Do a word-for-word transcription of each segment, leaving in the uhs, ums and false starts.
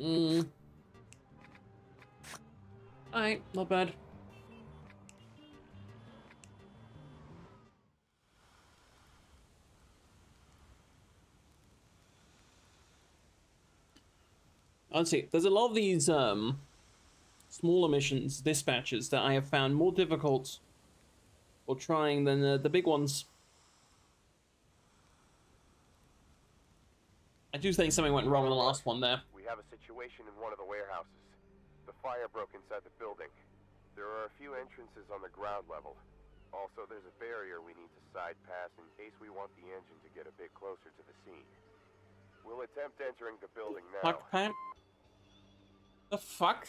Mm. Alright, not bad. I'd say there's a lot of these um, smaller missions, dispatches, that I have found more difficult or trying than uh, the big ones. I do think something went wrong in the last one there. We have a situation in one of the warehouses. The fire broke inside the building. There are a few entrances on the ground level. Also, there's a barrier we need to side pass in case we want the engine to get a bit closer to the scene. We'll attempt entering the building now. Fuck, Pam. The fuck?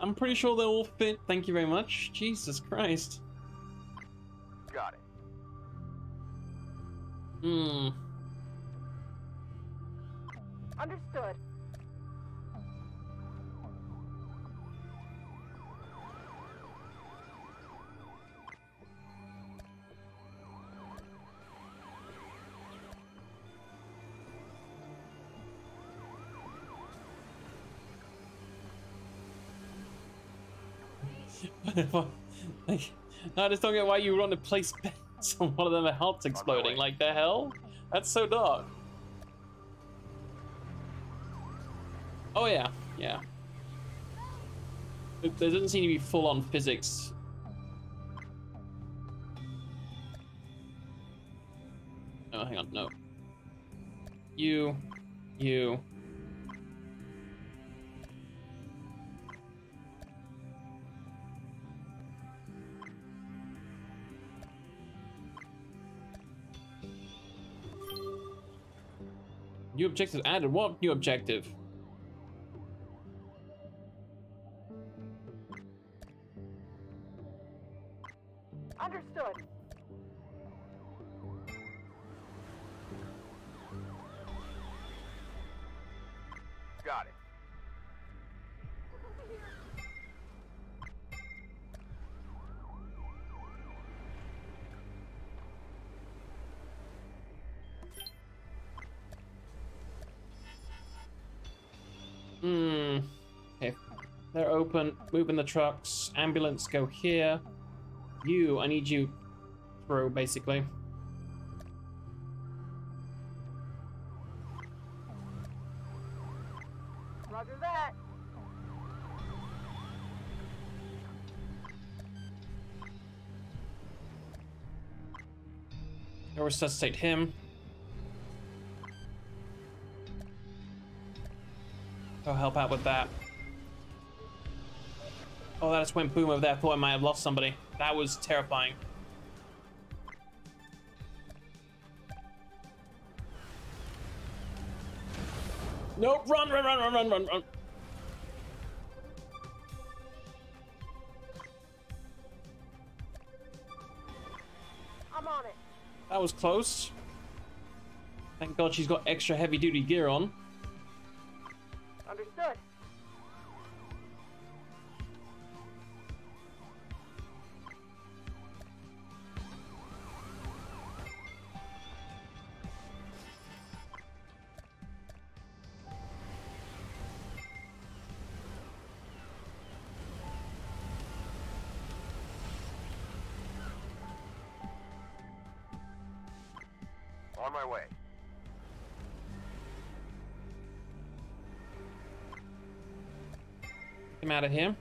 I'm pretty sure they all fit. Thank you very much. Jesus Christ. Got it. Hmm. Understood. Like, I just don't get why you would want to place bets on one of them, their heart's exploding. Like, the hell? That's so dark. Oh, yeah. Yeah. There doesn't seem to be full-on physics. Oh, hang on. No. You. You. New objective added. What new objective? Understood. Got it. Hmm. Okay. They're open. Moving the trucks. Ambulance, go here. You, I need you through, basically. Roger that. I'll resuscitate him. I'll help out with that. Oh, that just went boom over there. I thought I might have lost somebody. That was terrifying. Nope, run, run, run, run, run, run, run. I'm on it. That was close. Thank God she's got extra heavy-duty gear on. Understood. On my way. Him out of here.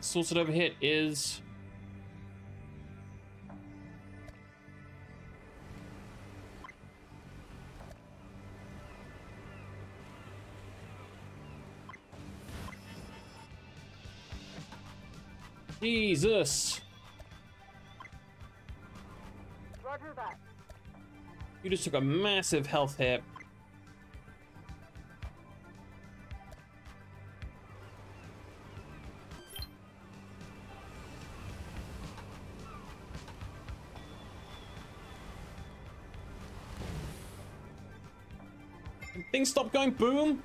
Sorted over here is Jesus. Roger that. You just took a massive health hit. Can things stop going boom?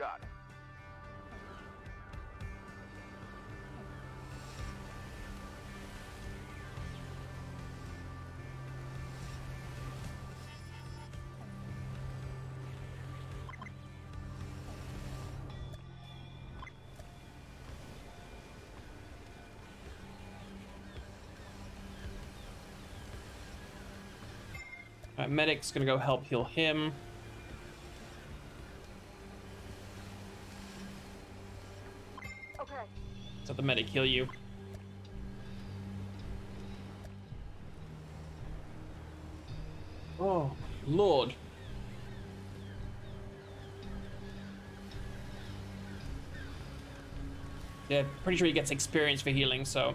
Got it. All right, medic's gonna go help heal him. Okay. Let the medic heal you. Oh, Lord. Yeah, pretty sure he gets experience for healing, so.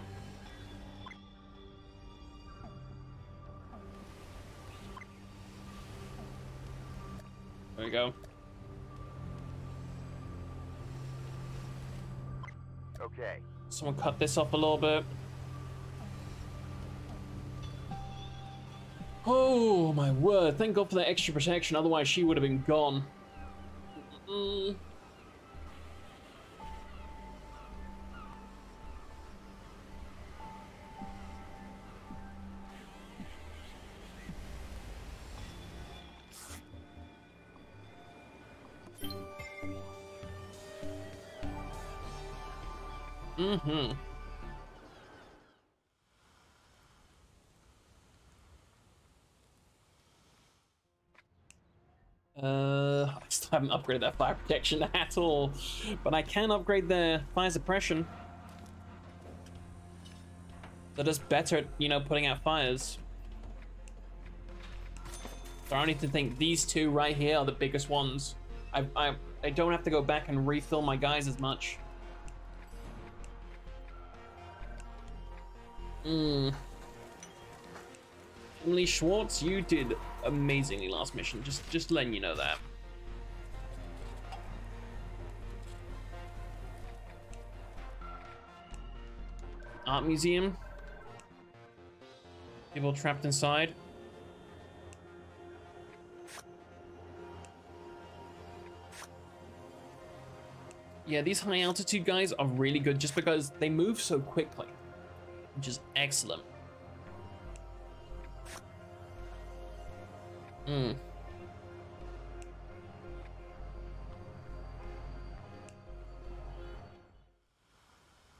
There we go. Okay. Someone cut this up a little bit. Oh my word, thank God for that extra protection, otherwise she would have been gone. Mm-mm. Mm-hmm. Uh, I still haven't upgraded that fire protection at all, but I can upgrade the fire suppression. They're just better at, you know, putting out fires. So I need to think these two right here are the biggest ones. I, I, I don't have to go back and refill my guys as much. Mm. Emily Schwartz, you did amazingly last mission. Just, just letting you know that. Art museum. People trapped inside. Yeah, these high altitude guys are really good just because they move so quickly, which is excellent. Hmm.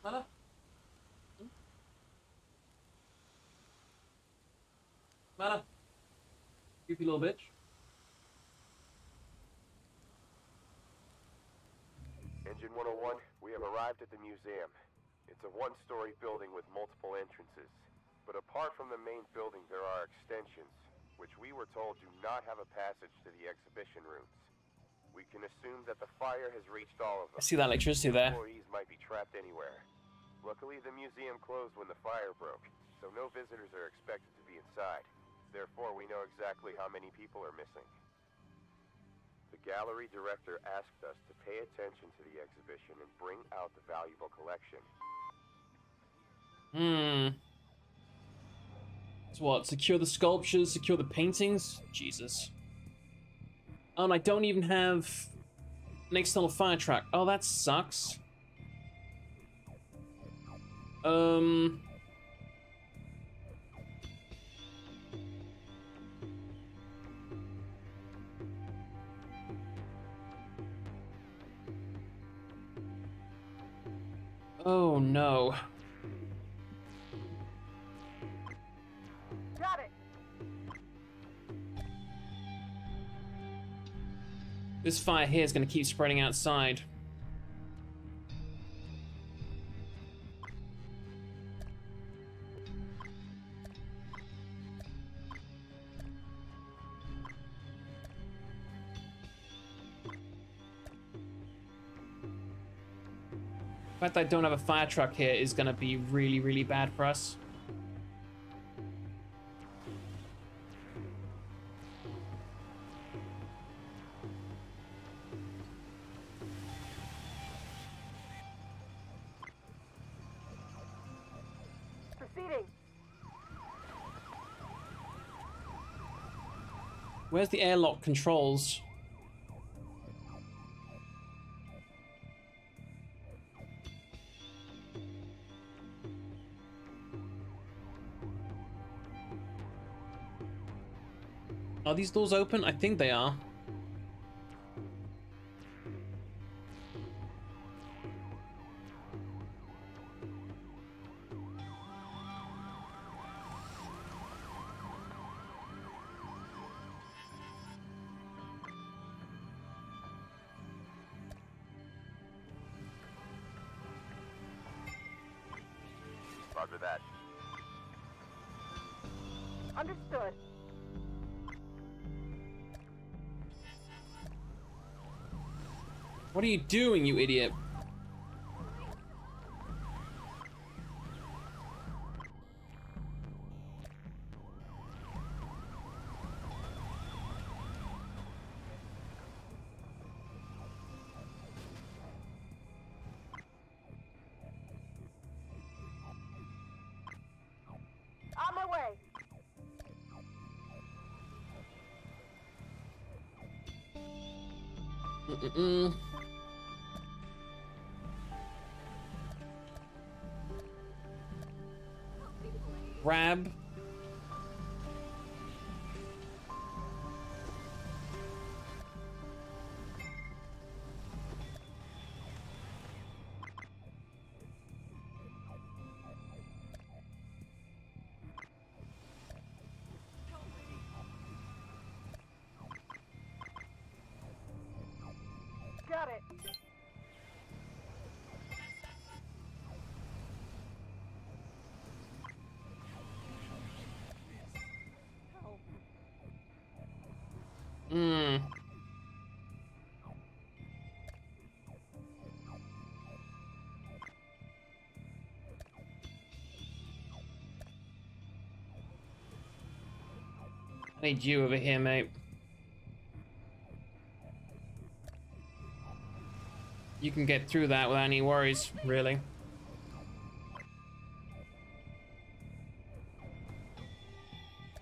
Hello? Mana. Creepy little bitch. Engine one oh one, we have arrived at the museum. It's a one-story building with multiple entrances, but apart from the main building there are extensions, which we were told do not have a passage to the exhibition rooms. We can assume that the fire has reached all of them. I see that electricity there. Employees might be trapped anywhere. Luckily the museum closed when the fire broke, so no visitors are expected to be inside. Therefore we know exactly how many people are missing. The gallery director asked us to pay attention to the exhibition and bring out the valuable collection. Hmm. So what? Secure the sculptures, secure the paintings? Jesus. Oh, and I don't even have an external fire truck. Oh, that sucks. Um. Oh no. This fire here is going to keep spreading outside. The fact that I don't have a fire truck here is going to be really, really bad for us. Where's the airlock controls? Are these doors open? I think they are. Roger that. Understood. What are you doing, you idiot? Mm-mm. Grab. Got it. Hmm. I need you over here, mate. You can get through that without any worries, really.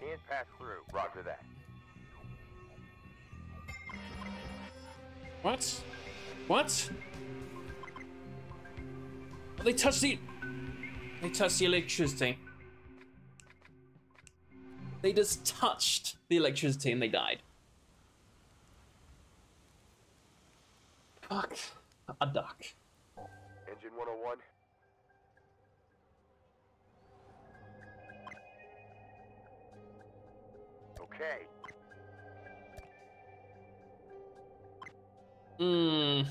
Can't pass through. Roger that. What? What? Oh, they touched the... They touched the electricity. They just touched the electricity and they died. Fuck. A duck. Engine one oh one. Okay. Hmm.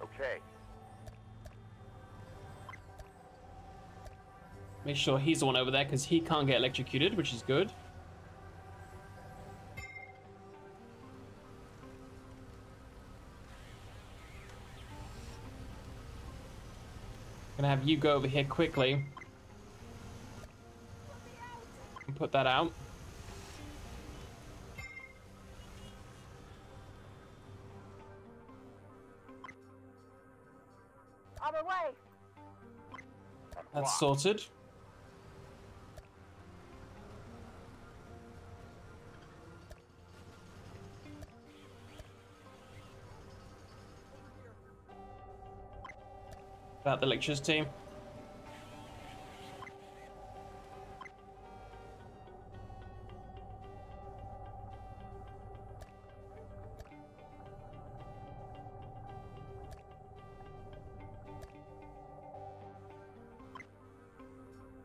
Okay. Make sure he's the one over there because he can't get electrocuted, which is good. Gonna have you go over here quickly and put that out. That's sorted. About the electricity.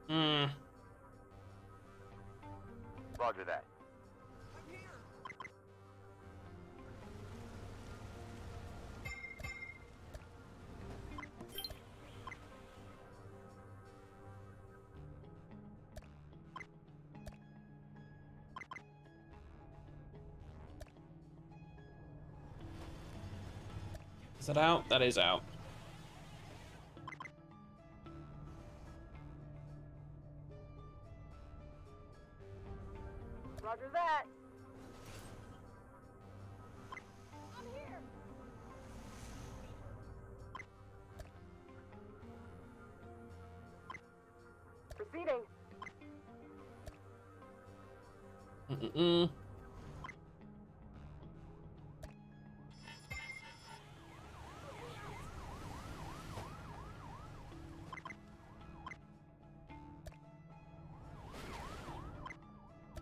Hmm. Roger that. Is that out? That is out. Roger that. Proceeding. Mm-mm-mm.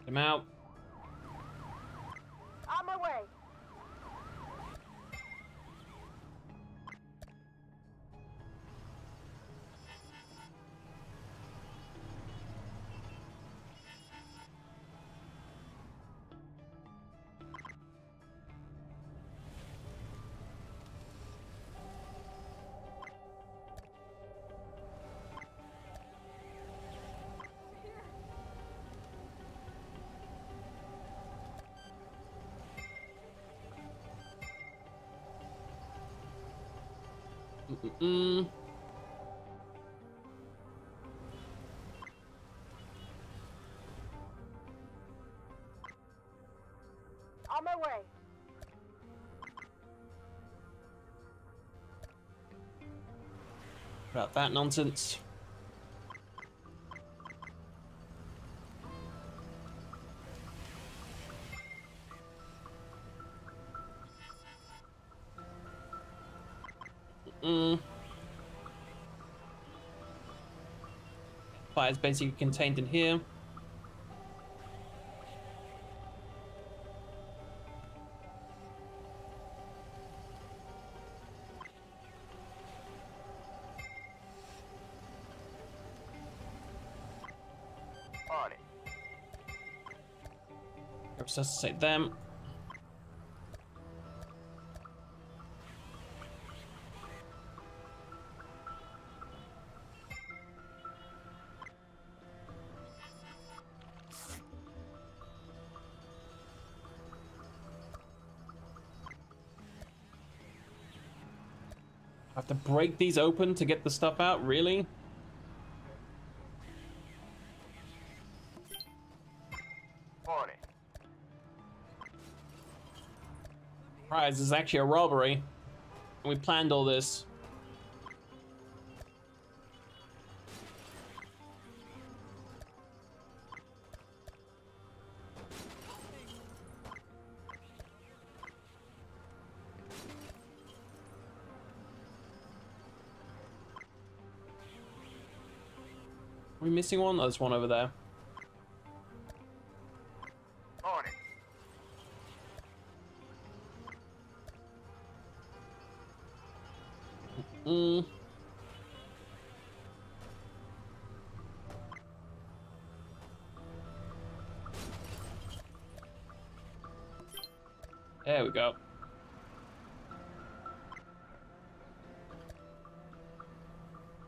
I'm out. On my way. Mm-mm. On my way. About that nonsense. Mm. Fire is basically contained in here. On it. Resuscitate them. Have to break these open to get the stuff out, really? On it. Surprise, this is actually a robbery. And we planned all this. Are we missing one? Oh, there's one over there. On it. Mm-mm. There we go.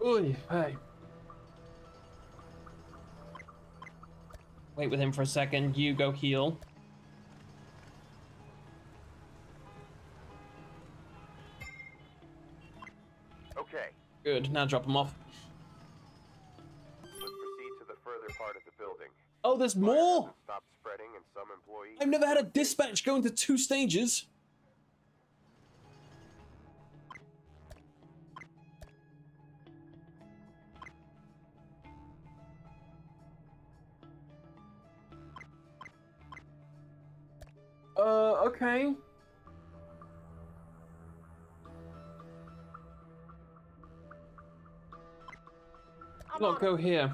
Oy, hey. Wait with him for a second, you go heal. Okay. Good, now drop him off. Let's proceed to the further part of the building. Oh, there's more? Stop spreading and some employees... I've never had a dispatch go into two stages. Uh, okay. Not go here.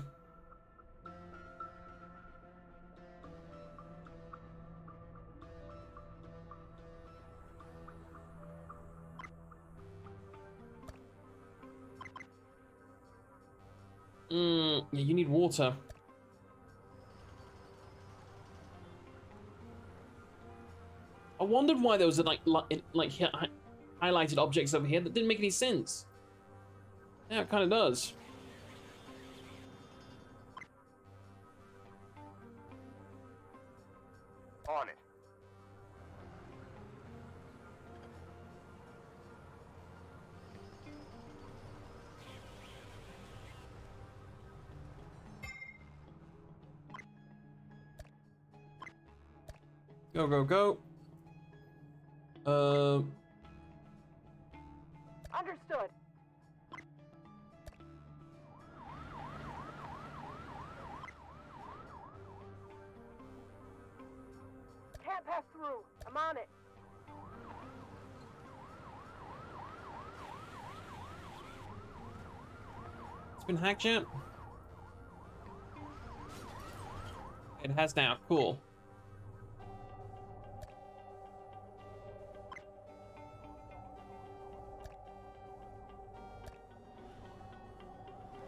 Mm, yeah, you need water. I wondered why there was a, like li like hi highlighted objects over here that didn't make any sense. Now it kind of does. On it. Go go go. Uh, Understood. through. I'm on it. It's been hacked, champ. It has now. Cool.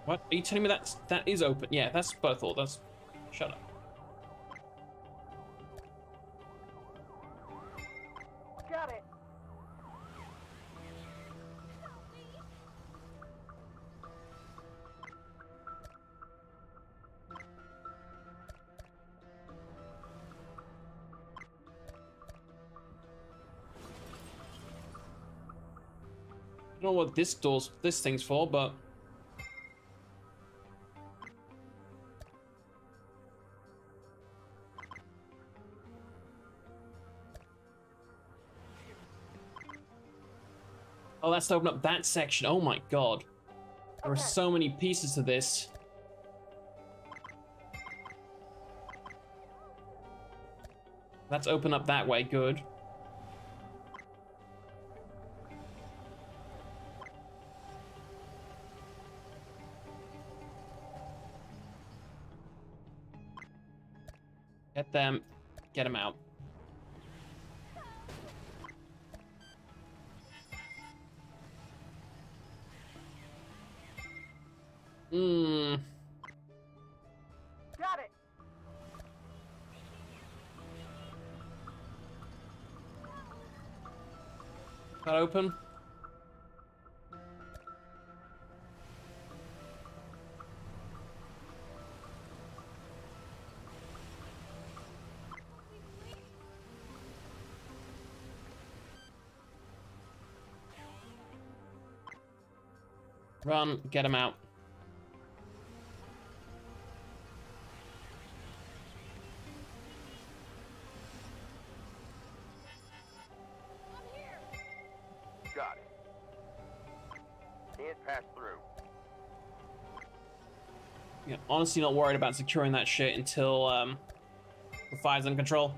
What? Are you telling me that's, that is open? Yeah, that's what I thought. That's... Shut up. Got it. I don't know what this door's, this thing's for, but... Oh, that's to open up that section. Oh my god. There are so many pieces to this. Let's open up that way. Good. Get them. Get them out. Hmm. Got it. That open? Run, get him out. Honestly, not worried about securing that shit until um, the fire's in control.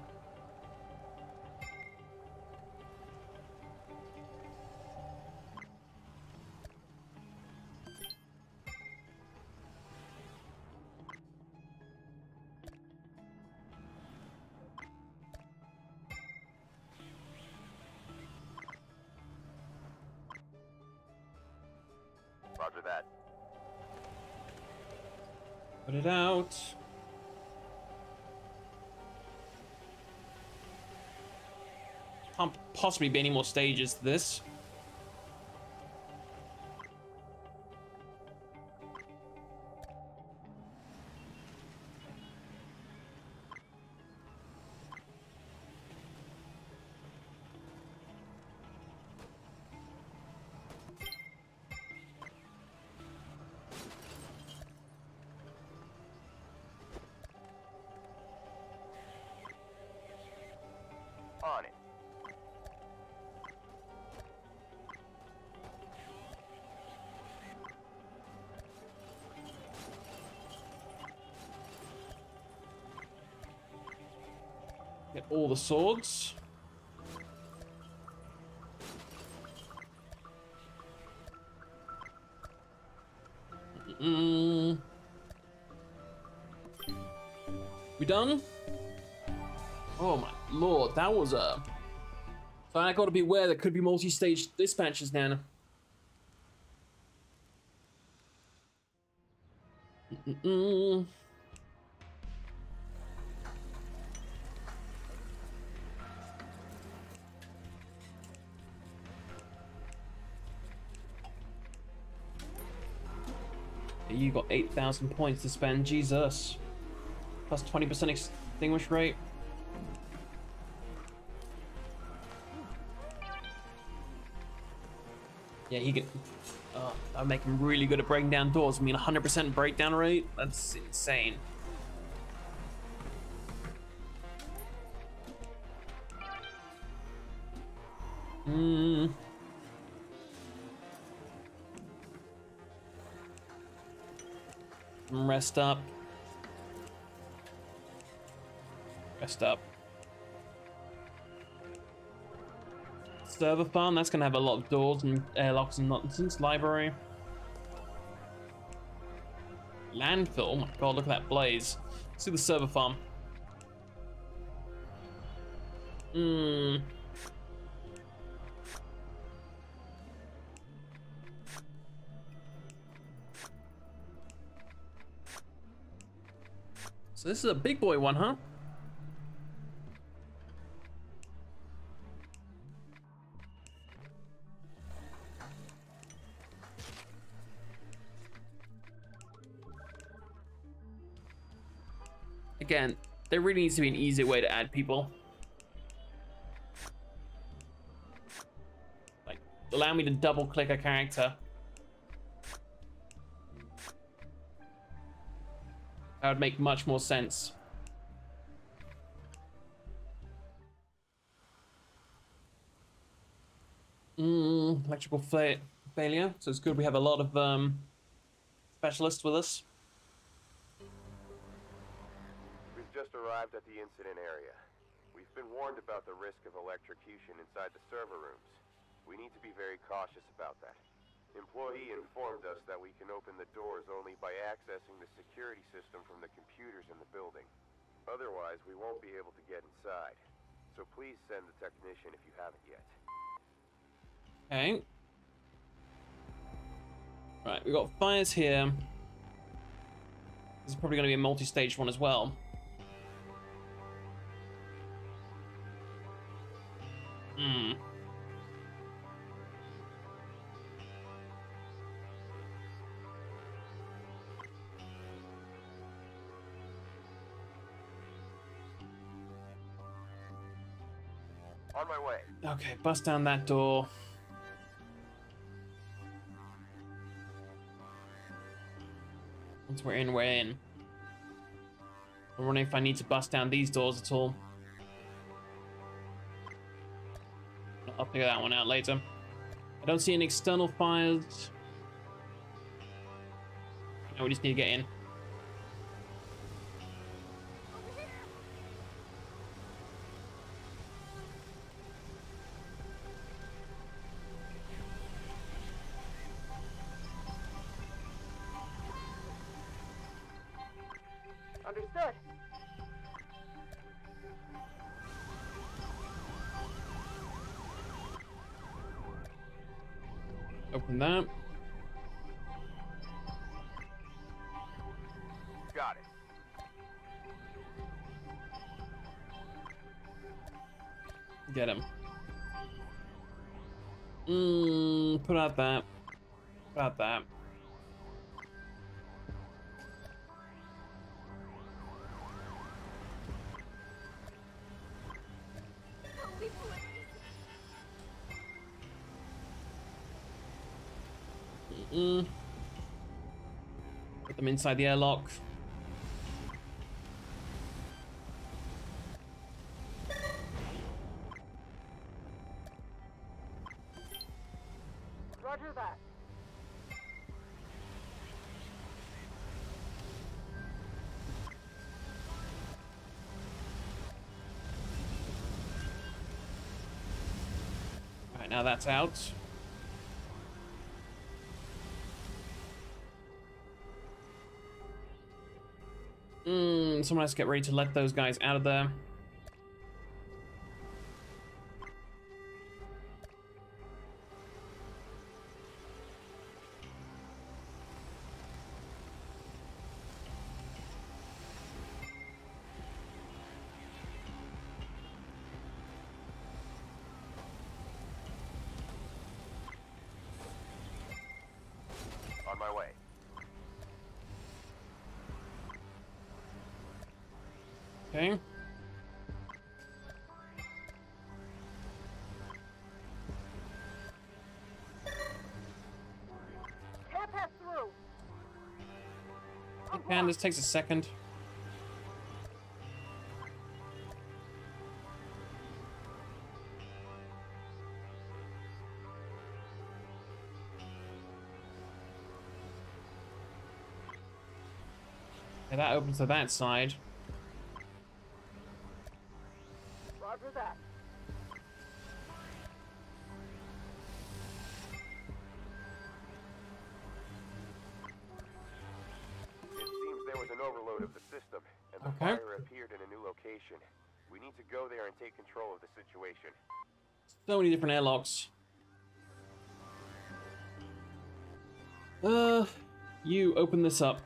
Roger that. Put it out. Can't possibly be any more stages to this. On it. Get all the swords. Mm-mm. We done? Oh my lord, that was a... So I gotta beware, there could be multi-stage dispatches, Nana. Mm-mm-mm. You got eight thousand points to spend, Jesus. Plus twenty percent extinguish rate. Yeah, he can. Uh, I make him really good at breaking down doors. I mean, one hundred percent breakdown rate? That's insane. Hmm. Rest up. Rest up. server farm. That's going to have a lot of doors and airlocks and nonsense. Library. Landfill. Oh my god, look at that blaze. Let's do the server farm. Hmm. So this is a big boy one, huh? Again, there really needs to be an easier way to add people. Like, allow me to double click a character. That would make much more sense. Mm, electrical fa failure. So it's good we have a lot of um, specialists with us. We've just arrived at the incident area. We've been warned about the risk of electrocution inside the server rooms. We need to be very cautious about that. Employee informed us that we can open the doors only by accessing the security system from the computers in the building. Otherwise, we won't be able to get inside. So please send the technician if you haven't yet. Okay. Right, we've got fires here. This is probably going to be a multi-stage one as well. Hmm. On my way. Okay, bust down that door. Once we're in, we're in. I'm wondering if I need to bust down these doors at all. I'll figure that one out later. I don't see any external fires. No, we just need to get in. Understood. Open that. Got it. Get him. Mm, put out that. Put out that. Mm. Put them inside the airlock. Roger that. Right, now that's out. Mm, someone has to get ready to let those guys out of there. On my way. Okay. Can't pass through. I can, this takes a second. Okay, that opens to that side. That. out of the system, and the okay. fire appeared in a new location. We need to go there and take control of the situation. So many different airlocks. Uh, you open this up.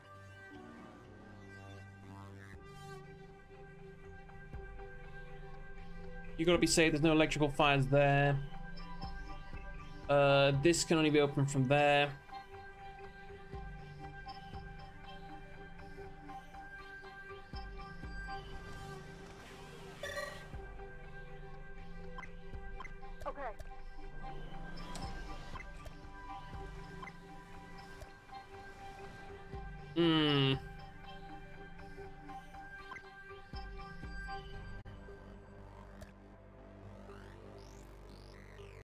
You gotta be safe, there's no electrical fires there. Uh, this can only be opened from there. Okay. Hmm.